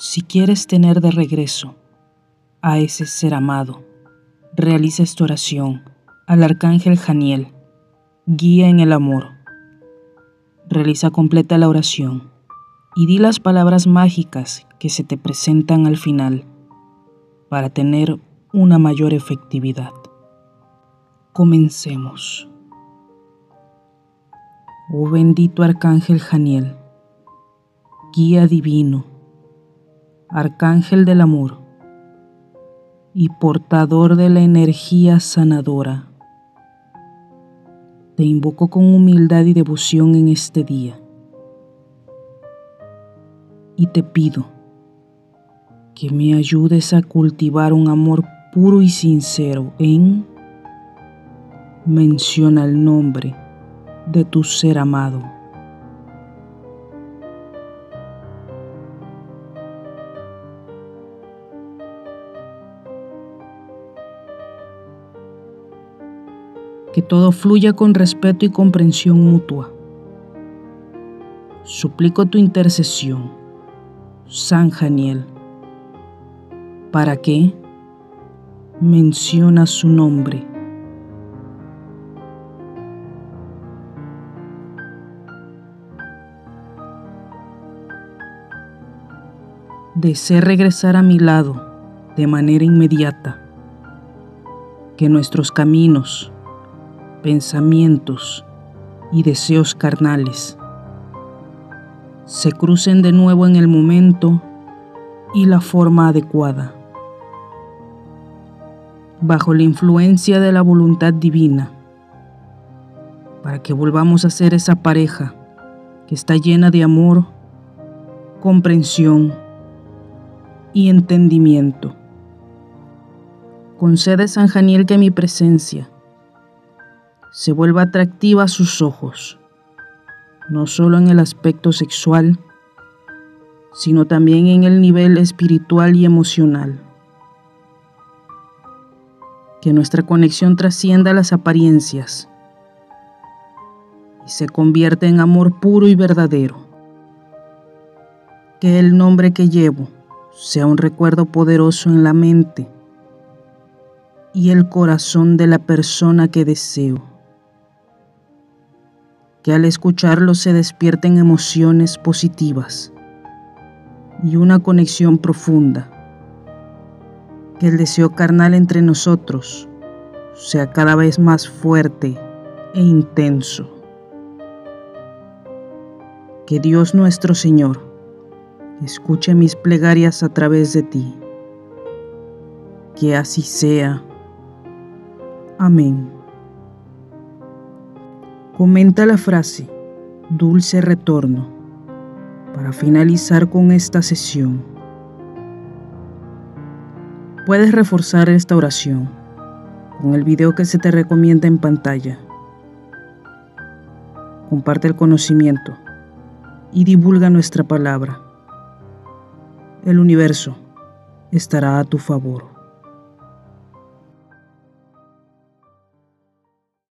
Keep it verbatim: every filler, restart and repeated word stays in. si quieres tener de regreso a ese ser amado, realiza esta oración al Arcángel Haniel, guía en el amor. Realiza completa la oración y di las palabras mágicas que se te presentan al final para tener una mayor efectividad. Comencemos. Oh bendito Arcángel Haniel, guía divino, arcángel del amor y portador de la energía sanadora, te invoco con humildad y devoción en este día y te pido que me ayudes a cultivar un amor puro y sincero en... Menciona el nombre de tu ser amado. Que todo fluya con respeto y comprensión mutua. Suplico tu intercesión, San Haniel, para que menciona su nombre. Deseo regresar a mi lado de manera inmediata. Que nuestros caminos, pensamientos y deseos carnales se crucen de nuevo en el momento y la forma adecuada. Bajo la influencia de la voluntad divina, para que volvamos a ser esa pareja que está llena de amor, comprensión y entendimiento. Concede, San Haniel, que mi presencia se vuelva atractiva a sus ojos, no solo en el aspecto sexual, sino también en el nivel espiritual y emocional. Que nuestra conexión trascienda las apariencias y se convierta en amor puro y verdadero. Que el nombre que llevo sea un recuerdo poderoso en la mente y el corazón de la persona que deseo. Que al escucharlo se despierten emociones positivas y una conexión profunda. Que el deseo carnal entre nosotros sea cada vez más fuerte e intenso. Que Dios nuestro Señor escuche mis plegarias a través de ti. Que así sea. Amén. Comenta la frase "Dulce retorno" para finalizar con esta sesión. Puedes reforzar esta oración con el video que se te recomienda en pantalla. Comparte el conocimiento y divulga nuestra palabra. El universo estará a tu favor.